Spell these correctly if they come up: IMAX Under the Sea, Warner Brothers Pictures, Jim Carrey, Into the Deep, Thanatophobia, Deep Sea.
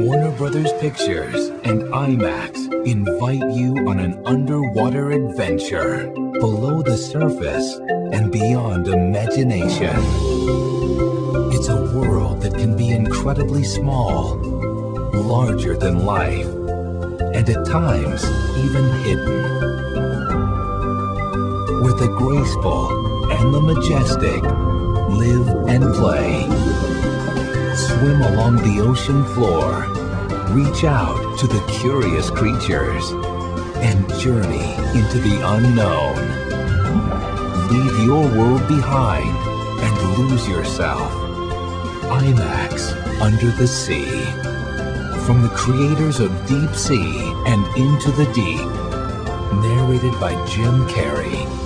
Warner Brothers Pictures and IMAX invite you on an underwater adventure below the surface and beyond imagination. It's a world that can be incredibly small, larger than life, and at times even hidden. Where the graceful and the majestic live and play. Swim along the ocean floor, reach out to the curious creatures, and journey into the unknown. Leave your world behind and lose yourself. IMAX Under the Sea. From the creators of Deep Sea and Into the Deep. Narrated by Jim Carrey.